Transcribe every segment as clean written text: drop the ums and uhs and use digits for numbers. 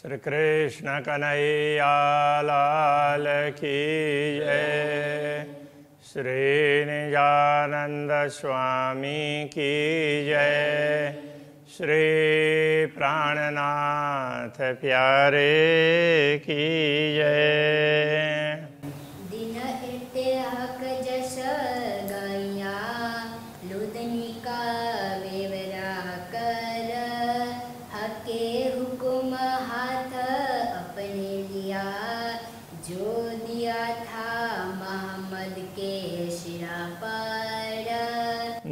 श्री कृष्ण कन्हैया लाल की जय। श्री निजानंदस्वामी की जय। श्री प्राणनाथ प्यारे की जय।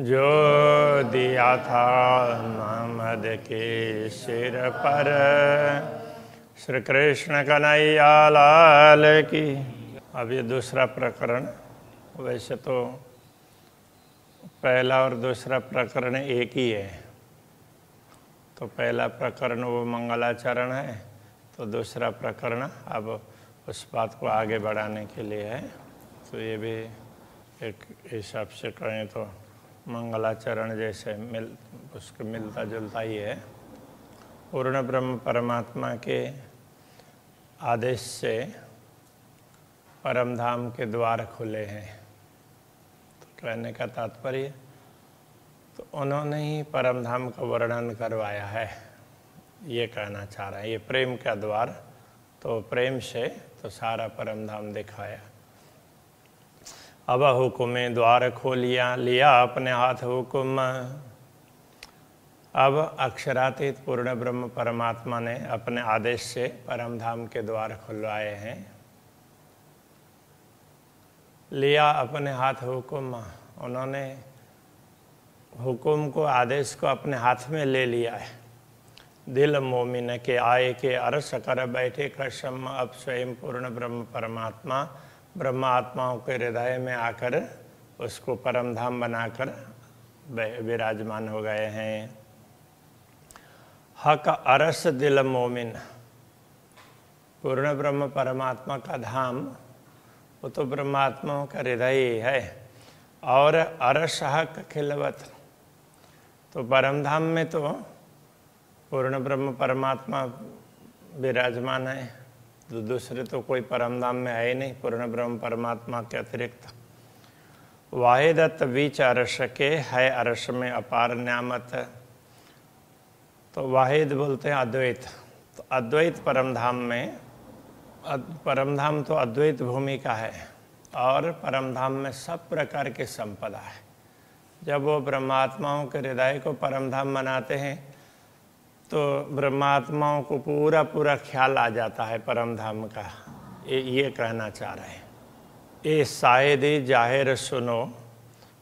जो दिया था मोहम्मद के सिर पर। श्री कृष्ण कन्हैया लाल की। अब ये दूसरा प्रकरण, वैसे तो पहला और दूसरा प्रकरण एक ही है, तो पहला प्रकरण वो मंगलाचरण है, तो दूसरा प्रकरण अब उस बात को आगे बढ़ाने के लिए है। तो ये भी एक हिसाब से कहें तो मंगलाचरण जैसे उसके मिलता जुलता ही है। पूर्ण ब्रह्म परमात्मा के आदेश से परमधाम के द्वार खुले हैं, तो कहने का तात्पर्य तो उन्होंने ही परमधाम का वर्णन करवाया है, ये कहना चाह रहा है। ये प्रेम का द्वार, तो प्रेम से तो सारा परमधाम दिखाया। अब हुक्मे द्वार खोलिया, लिया अपने हाथ हुक्म। अब अक्षरातीत पूर्ण ब्रह्म परमात्मा ने अपने आदेश से परमधाम के द्वार खुलवाए हैं। लिया अपने हाथ हुक्म, उन्होंने हुक्म को, आदेश को अपने हाथ में ले लिया है। दिल मोमिन के आए के अरस कर बैठे कृष्ण। अब स्वयं पूर्ण ब्रह्म परमात्मा ब्रह्मात्माओं के हृदय में आकर उसको परमधाम बनाकर विराजमान हो गए हैं। हक अरस दिल मोमिन, पूर्ण ब्रह्म परमात्मा का धाम वो तो ब्रह्मात्माओं का हृदय है। और अरस हक खिलवत, तो परमधाम में तो पूर्ण ब्रह्म परमात्मा विराजमान है, तो दूसरे तो कोई परमधाम में है ही नहीं पूर्ण ब्रह्म परमात्मा के अतिरिक्त। वाहिदत्त बीच अरश के है, अरश में अपार न्यामत। तो वाहिद बोलते हैं अद्वैत, तो अद्वैत परमधाम में, परमधाम तो अद्वैत भूमि का है और परमधाम में सब प्रकार की संपदा है। जब वो ब्रह्मात्माओं के हृदय को परमधाम बनाते हैं तो ब्रह्मात्माओं को पूरा पूरा ख्याल आ जाता है परमधाम का, ये कहना चाह रहे हैं। ए शायदे जाहिर सुनो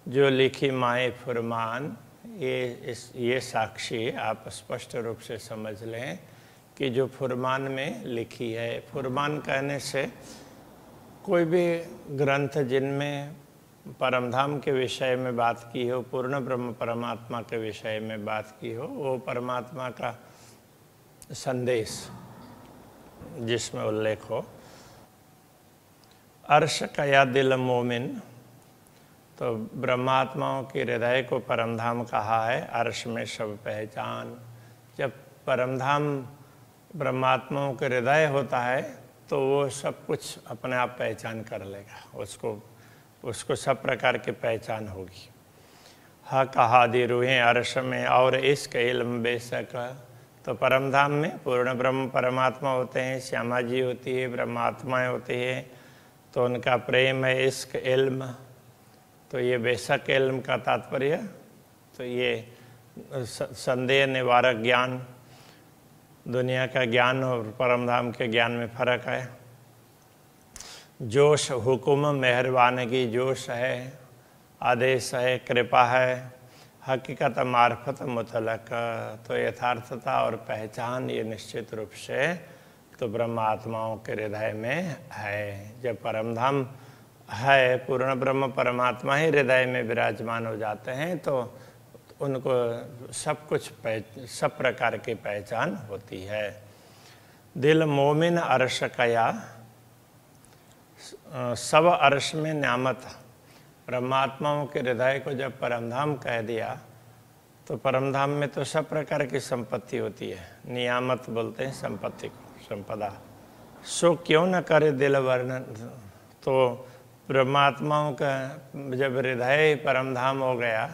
जो लिखी माए फुरमान, ये साक्षी आप स्पष्ट रूप से समझ लें कि जो फुरमान में लिखी है। फुरमान कहने से कोई भी ग्रंथ जिनमें परमधाम के विषय में बात की हो, पूर्ण ब्रह्म परमात्मा के विषय में बात की हो, वो परमात्मा का संदेश जिसमें उल्लेख हो। अर्श कया दिल मोमिन, तो ब्रह्मात्माओं के हृदय को परमधाम कहा है। अर्श में सब पहचान, जब परमधाम ब्रह्मात्माओं के हृदय होता है तो वो सब कुछ अपने आप पहचान कर लेगा, उसको सब प्रकार की पहचान होगी। हा कहा दि रूहें अर्श में और इसके इल्म बेशक, तो परमधाम में पूर्ण ब्रह्म परमात्मा होते हैं, श्यामा जी होती है, ब्रह्मात्माएँ होती है, तो उनका प्रेम है, इश्क, इल्म। तो ये बेशक इल्म का तात्पर्य तो ये संदेह निवारक ज्ञान, दुनिया का ज्ञान और परमधाम के ज्ञान में फर्क है। जोश हुकुम मेहरबानगी जोश है, आदेश है, कृपा है। हकीकत मार्फत मुतलक, तो यथार्थता और पहचान ये निश्चित रूप से तो ब्रह्मात्माओं के हृदय में है। जब परमधाम है, पूर्ण ब्रह्म परमात्मा ही हृदय में विराजमान हो जाते हैं तो उनको सब कुछ सब प्रकार की पहचान होती है। दिल मोमिन अर्श कया, सब अर्श में न्यामत। परमात्माओं के हृदय को जब परमधाम कह दिया तो परमधाम में तो सब प्रकार की संपत्ति होती है, नियामत बोलते हैं संपत्ति को, संपदा। सो क्यों न करे दिल वर्णन, तो परमात्माओं का जब हृदय परमधाम हो गया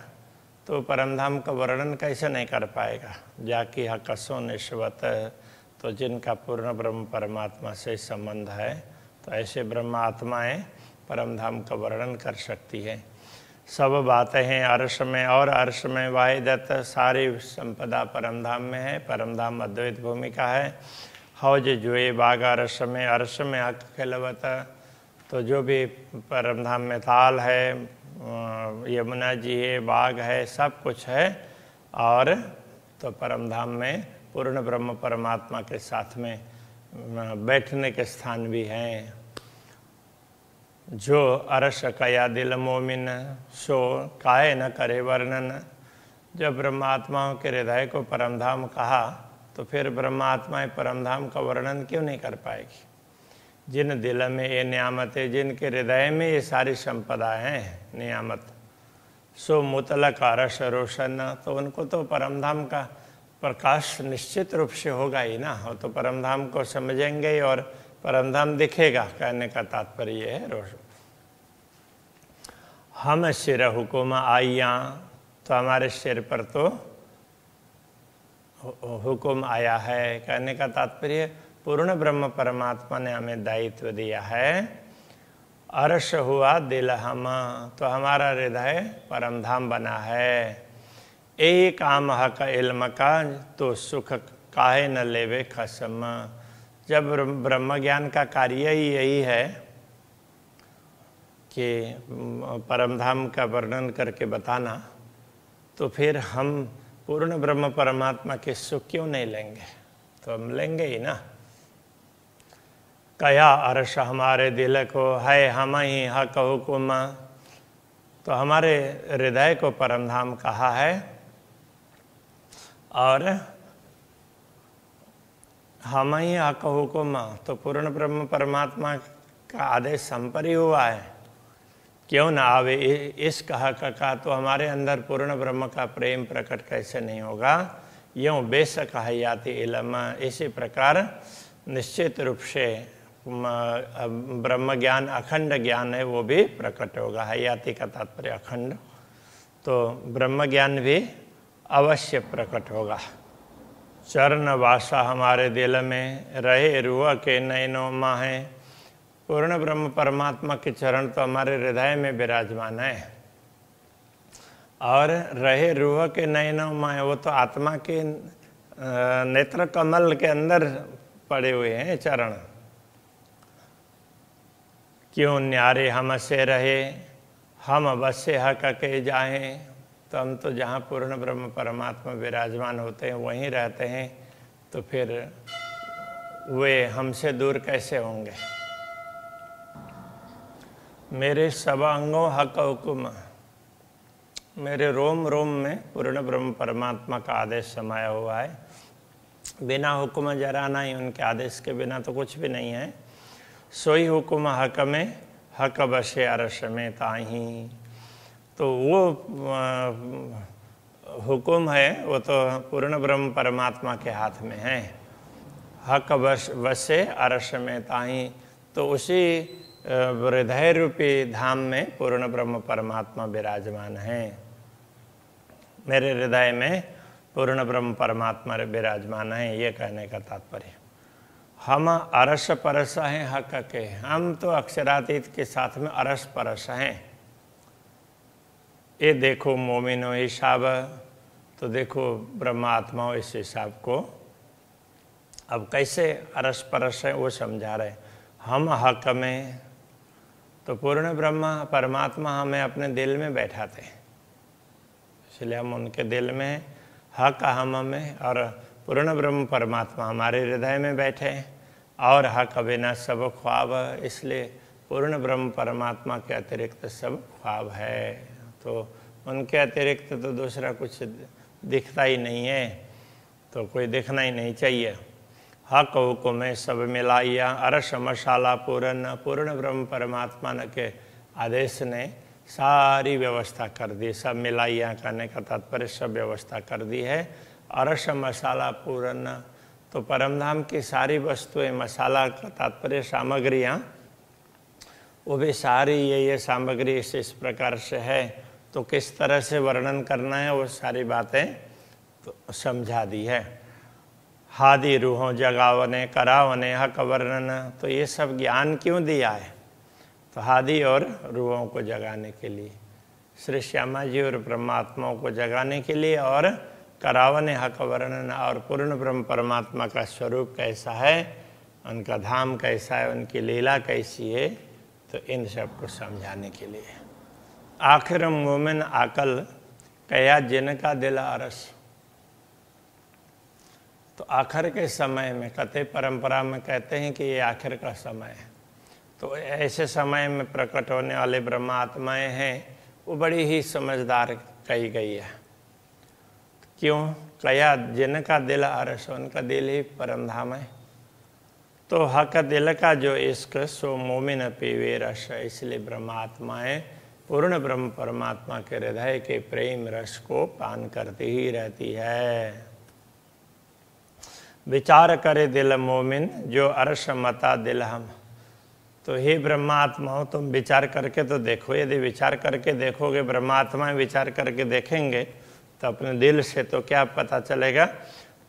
तो परमधाम का वर्णन कैसे नहीं कर पाएगा। जाकि हकसो निश्वत, तो जिनका पूर्ण ब्रह्म परमात्मा से संबंध है तो ऐसे ब्रह्मात्माएं परमधाम का वर्णन कर सकती है। सब बातें हैं अर्श में और अर्श में वाहिदत, सारी संपदा परमधाम में है। परमधाम अद्वैत भूमि का है। हौज जुए बाग अर्श में हक खिलवत, तो जो भी परमधाम में ताल है, यमुना जी है, बाग है, सब कुछ है। और तो परमधाम में पूर्ण ब्रह्म परमात्मा के साथ में बैठने के स्थान भी हैं। जो अरश कया दिल मोमिन, सो काहे न करे वर्णन। जब ब्रह्मात्माओं के हृदय को परमधाम कहा तो फिर ब्रह्मात्माएं परमधाम का वर्णन क्यों नहीं कर पाएगी। जिन दिल में ये नियामतें, जिनके हृदय में ये सारी संपदाएं हैं नियामत, सो मुतलक अरश रोशन, तो उनको तो परमधाम का प्रकाश निश्चित रूप से होगा ही ना। हो तो परमधाम को समझेंगे और परमधाम दिखेगा। कहने का तात्पर्य है रोशन। हम सिर हुकुम आइया, तो हमारे सिर पर तो हुकुम आया है। कहने का तात्पर्य पूर्ण ब्रह्म परमात्मा ने हमें दायित्व दिया है। अर्श हुआ दिल हम, तो हमारा हृदय परमधाम बना है। एक आम हक इल्म का, तो सुख काहे न लेवे खसम। जब ब्रह्म ज्ञान का कार्य ही यही है कि परमधाम का वर्णन करके बताना, तो फिर हम पूर्ण ब्रह्म परमात्मा के सुख क्यों नहीं लेंगे, तो हम लेंगे ही ना। कया अर्श हमारे दिल को है हम ही हक हुकुम, तो हमारे हृदय को परमधाम कहा है। और हम ही हक हुकुम, तो पूर्ण ब्रह्म परमात्मा का आदेश हम पर ही हुआ है। क्यों ना आवे इस कहा का, तो हमारे अंदर पूर्ण ब्रह्म का प्रेम प्रकट कैसे नहीं होगा। यों बेशक हयाति इलम, इसी प्रकार निश्चित रूप से ब्रह्म ज्ञान अखंड ज्ञान है, वो भी प्रकट होगा। हयाति का तात्पर्य अखंड, तो ब्रह्म ज्ञान भी अवश्य प्रकट होगा। चरण वासा हमारे दिल में रहे रुआ के नैनों माहे, पूर्ण ब्रह्म परमात्मा के चरण तो हमारे हृदय में विराजमान है। और रहे रूह के नैनों में, वो तो आत्मा के नेत्र कमल के अंदर पड़े हुए हैं चरण। क्यों न्यारे हमसे रहे हम बसे हक के जाएं, तो हम तो जहाँ पूर्ण ब्रह्म परमात्मा विराजमान होते हैं वहीं रहते हैं, तो फिर वे हमसे दूर कैसे होंगे। मेरे सब अंगों हक हुकुम, मेरे रोम रोम में पूर्ण ब्रह्म परमात्मा का आदेश समाया हुआ है। बिना हुक्म जरा नहीं, उनके आदेश के बिना तो कुछ भी नहीं है। सोई हुक्म हक में हक बसे अरश में ताहीं, तो वो हुक्म है वो तो पूर्ण ब्रह्म परमात्मा के हाथ में है। हक बसे अरश में ताहीं, तो उसी हृदय रूपी धाम में पूर्ण ब्रह्म परमात्मा विराजमान है। मेरे हृदय में पूर्ण ब्रह्म परमात्मा विराजमान है, ये कहने का तात्पर्य। हम अरस परस हैं हक के, हम तो अक्षरातीत के साथ में अरस परस हैं। ये देखो मोमिनो हिसाब, तो देखो ब्रह्मात्माओं इस हिसाब को अब कैसे अरस परस है वो समझा रहे। हम हक में, तो पूर्ण ब्रह्म परमात्मा हमें अपने दिल में बैठाते हैं, इसलिए हम उनके दिल में। हक हम में, और पूर्ण ब्रह्म परमात्मा हमारे हृदय में बैठे हैं। और हक बिना सब ख्वाब, इसलिए पूर्ण ब्रह्म परमात्मा के अतिरिक्त सब ख्वाब है, तो उनके अतिरिक्त तो दूसरा कुछ दिखता ही नहीं है, तो कोई दिखना ही नहीं चाहिए। हक हुकुम सब मिलाइया अरश मशाला पूर्ण, पूर्ण ब्रह्म परमात्मा के आदेश ने सारी व्यवस्था कर दी। सब मिलाइया कहने का तात्पर्य सब व्यवस्था कर दी है। अरश मशाला पूर्ण, तो परमधाम की सारी वस्तुएं, मसाला का तात्पर्य सामग्रियाँ, वो भी सारी ये सामग्री इस प्रकार से है, तो किस तरह से वर्णन करना है वो सारी बातें तो समझा दी है। हादि रूहों जगावने करावने हक वर्णन, तो ये सब ज्ञान क्यों दिया है? तो हादि और रूहों को जगाने के लिए, श्री श्यामा जी और परमात्माओं को जगाने के लिए, और करावने हक वर्णन और पूर्ण ब्रह्म परमात्मा का स्वरूप कैसा है, उनका धाम कैसा है, उनकी लीला कैसी है, तो इन सब को समझाने के लिए। आखिर मोमिन आकल कया जिनका दिल आरस, तो आखिर के समय में कथे परंपरा में कहते हैं कि ये आखिर का समय है, तो ऐसे समय में प्रकट होने वाले ब्रह्मात्माएँ हैं वो बड़ी ही समझदार कही गई है। क्यों? कया जिनका दिल आरस, उनका दिल ही परमधाम है, तो हक दिल का जो इश्क सो मोमिन पीवे रस, इसलिए ब्रह्मात्माएँ पूर्ण ब्रह्म परमात्मा के हृदय के प्रेम रस को पान करती ही रहती है। विचार करे दिल मोमिन जो अर्श मता दिल हम, तो हे ब्रह्मात्माओं तुम विचार करके तो देखो, यदि विचार करके देखोगे, ब्रह्मात्माएं विचार करके देखेंगे तो अपने दिल से, तो क्या पता चलेगा?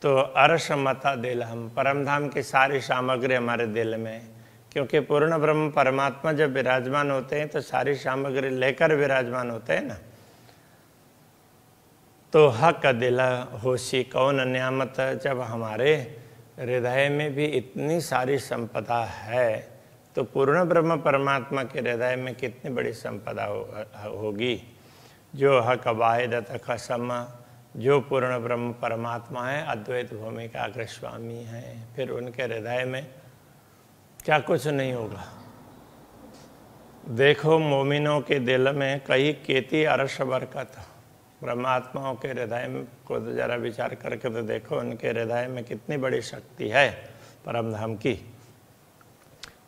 तो अर्श मता दिल हम, परमधाम की सारी सामग्री हमारे दिल में है, क्योंकि पूर्ण ब्रह्म परमात्मा जब विराजमान होते हैं तो सारी सामग्री लेकर विराजमान होते हैं ना। तो हक दिला होशी कौन न्यामत, जब हमारे हृदय में भी इतनी सारी संपदा है तो पूर्ण ब्रह्म परमात्मा के हृदय में कितनी बड़ी संपदा होगी। जो हक वाहिद तक सम, जो पूर्ण ब्रह्म परमात्मा है, अद्वैत भूमिका के स्वामी हैं, फिर उनके हृदय में क्या कुछ नहीं होगा। देखो मोमिनों के दिल में कई केती अर्श बरकत, परमात्माओं के हृदय को जरा विचार करके तो देखो उनके हृदय में कितनी बड़ी शक्ति है परमधाम की।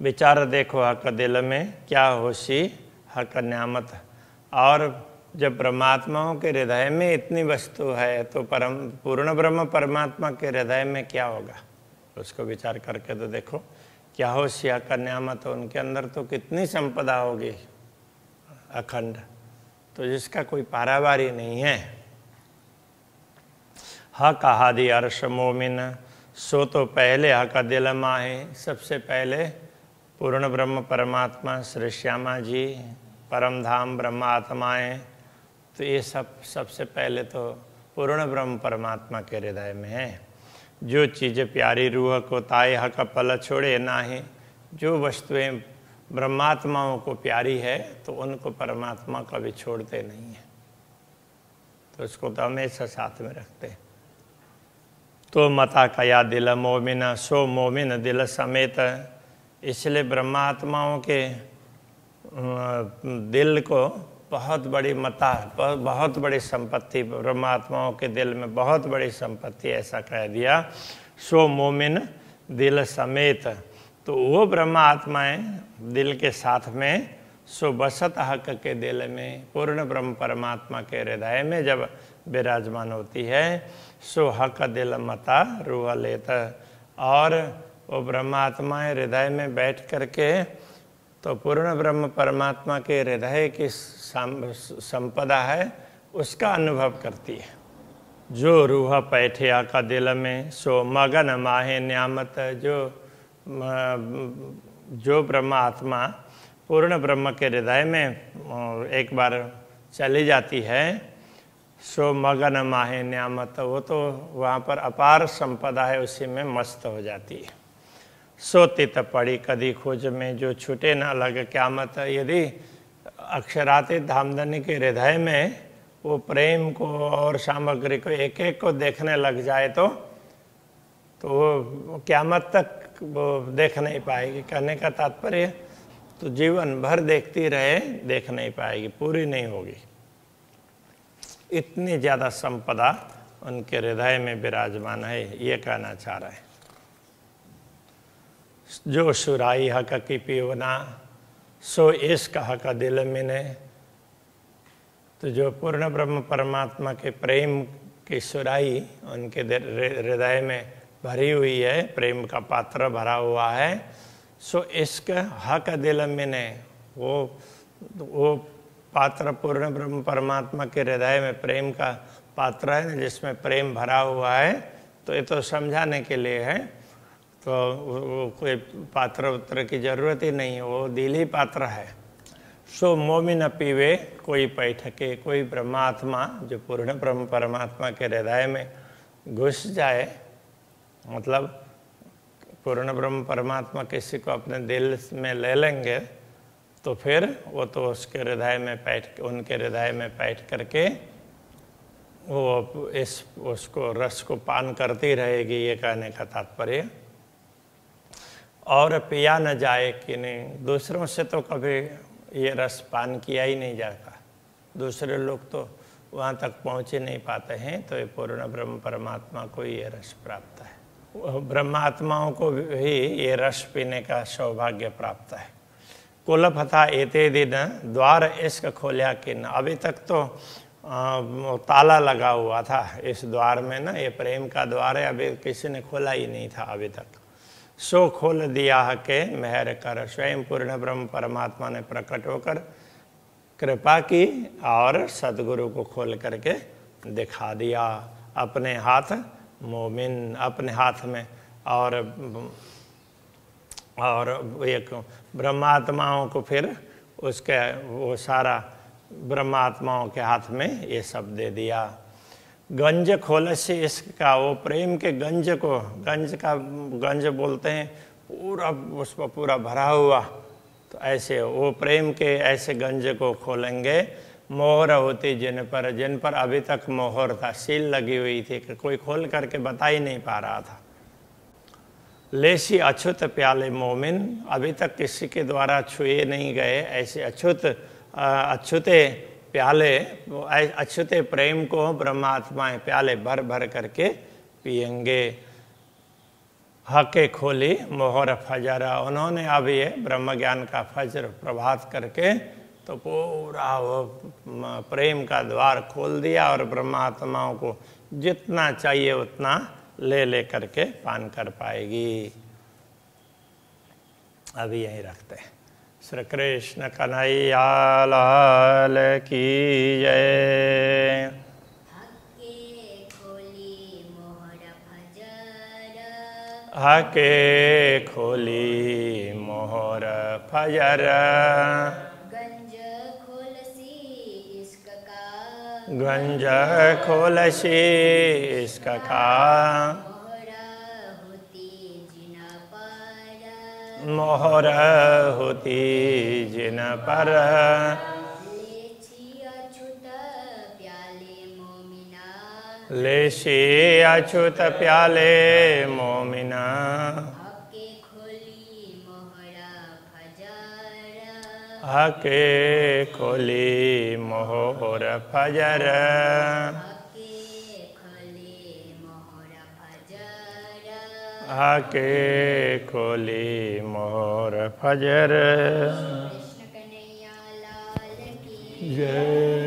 विचार देखो हक दिल में क्या होशी हक न्यामत, और जब परमात्माओं के हृदय में इतनी वस्तु है तो पूर्ण ब्रह्म परमात्मा के हृदय में क्या होगा, उसको विचार करके तो देखो। क्या हो श्या कन्यामत, तो उनके अंदर तो कितनी संपदा होगी अखंड, तो जिसका कोई पारावारी नहीं है। हक हादी अर्श मोमिन, सो तो पहले हक दिल माहे, सबसे पहले पूर्ण ब्रह्म परमात्मा, श्री श्यामा जी, परमधाम ब्रह्मात्माएँ, तो ये सब सबसे पहले तो पूर्ण ब्रह्म परमात्मा के हृदय में है। जो चीज़ें प्यारी रूह को ताए हक पल छोड़े ना ही, जो वस्तुएं ब्रह्मात्माओं को प्यारी है तो उनको परमात्मा कभी छोड़ते नहीं है, तो उसको तो हमेशा साथ में रखते। तो मता कया दिल मोमिना सो मोमिन दिल समेत, इसलिए ब्रह्मात्माओं के दिल को बहुत बड़ी मता, बहुत बड़ी संपत्ति, परमात्माओं के दिल में बहुत बड़ी संपत्ति ऐसा कह दिया। सो मोमिन दिल समेत, तो वो ब्रह्मात्माएँ दिल के साथ में, सो बसत हक के दिल में, पूर्ण ब्रह्म परमात्मा के हृदय में जब विराजमान होती है, सो हक दिल मता रूह लेत, और वो ब्रह्मात्माएँ हृदय में बैठ करके तो पूर्ण ब्रह्म परमात्मा के हृदय की संपदा है उसका अनुभव करती है। जो रूह पैठे आका दिल में सो मगन माहे न्यामत, जो ब्रह्मात्मा पूर्ण ब्रह्म के हृदय में एक बार चली जाती है, सो मगन माहे न्यामत, वो तो वहाँ पर अपार संपदा है उसी में मस्त हो जाती है। सोते त पड़ी कदी खोज में जो छूटे ना लगे क्यामत, यदि अक्षराते धामधनी के हृदय में वो प्रेम को और सामग्री को एक एक को देखने लग जाए तो क्यामत तक वो देख नहीं पाएगी। कहने का तात्पर्य तो जीवन भर देखती रहे, देख नहीं पाएगी, पूरी नहीं होगी। इतनी ज़्यादा संपदा उनके हृदय में विराजमान है, ये कहना चाह रहा है। जो सुराई हक की पीवना सो इश्क हक दिल मिने, तो जो पूर्ण ब्रह्म परमात्मा के प्रेम की सुराई उनके हृदय में भरी हुई है, प्रेम का पात्र भरा हुआ है। सो इसका हक दिल मिने, वो पात्र पूर्ण ब्रह्म परमात्मा के हृदय में प्रेम का पात्र है जिसमें प्रेम भरा हुआ है। तो ये तो समझाने के लिए है, तो वो कोई पात्र उत्र की जरूरत ही नहीं है, वो दिल ही पात्र है। सो मोमिन पीवे कोई पैठके, कोई परमात्मा जो पूर्ण ब्रह्म परमात्मा के हृदय में घुस जाए, मतलब पूर्ण ब्रह्म परमात्मा किसी को अपने दिल में ले लेंगे तो फिर वो तो उसके हृदय में बैठ, उनके हृदय में बैठ करके वो उसको रस को पान करती रहेगी, ये कहने का तात्पर्य। और पिया न जाए कि नहीं, दूसरों से तो कभी ये रस पान किया ही नहीं जाता, दूसरे लोग तो वहाँ तक पहुँच ही नहीं पाते हैं, तो ये पूर्ण ब्रह्म परमात्मा को ये रस प्राप्त है। ब्रह्मात्माओं को भी ये रस पीने का सौभाग्य प्राप्त है। कुलप था एते दिन द्वार इश्क खोलिया किन, अभी तक तो ताला लगा हुआ था इस द्वार में ना, ये प्रेम का द्वार है, अभी किसी ने खोला ही नहीं था अभी तक। सो खोल दिया के मेहर कर, स्वयं पूर्ण ब्रह्म परमात्मा ने प्रकट होकर कृपा की और सदगुरु को खोल करके दिखा दिया अपने हाथ, मोमिन अपने हाथ में, और एक ब्रह्मात्माओं को फिर उसके वो सारा ब्रह्मात्माओं के हाथ में ये सब दे दिया। गंज खोलसी इसका, वो प्रेम के गंज को, गंज का गंज बोलते हैं, पूरा उसमें पूरा भरा हुआ, तो ऐसे वो प्रेम के ऐसे गंज को खोलेंगे। मोहर होती जिन पर अभी तक मोहर था, सील लगी हुई थी कि कोई खोल करके बता ही नहीं पा रहा था। लेसी अछूत प्याले मोमिन, अभी तक किसी के द्वारा छुए नहीं गए ऐसे अछूते प्याले, अछूते प्रेम को ब्रह्मात्माएं प्याले भर भर करके पियेंगे। हके खोली मोहर फजरा, उन्होंने अब ये ब्रह्म ज्ञान का फजर प्रभात करके तो पूरा वो प्रेम का द्वार खोल दिया और ब्रह्मात्माओं को जितना चाहिए उतना ले करके पान कर पाएगी। अभी यहीं रखते हैं। श्री कृष्ण कन्हैया लाल की जय। हके खोली मोहर फजर, गंज खोलसी इसका का, मोहर होती जिन पर, लेसी अछूत प्याले मोमिना। हके खोली मोहर फजर, हके खोली मोहर फजर। जय।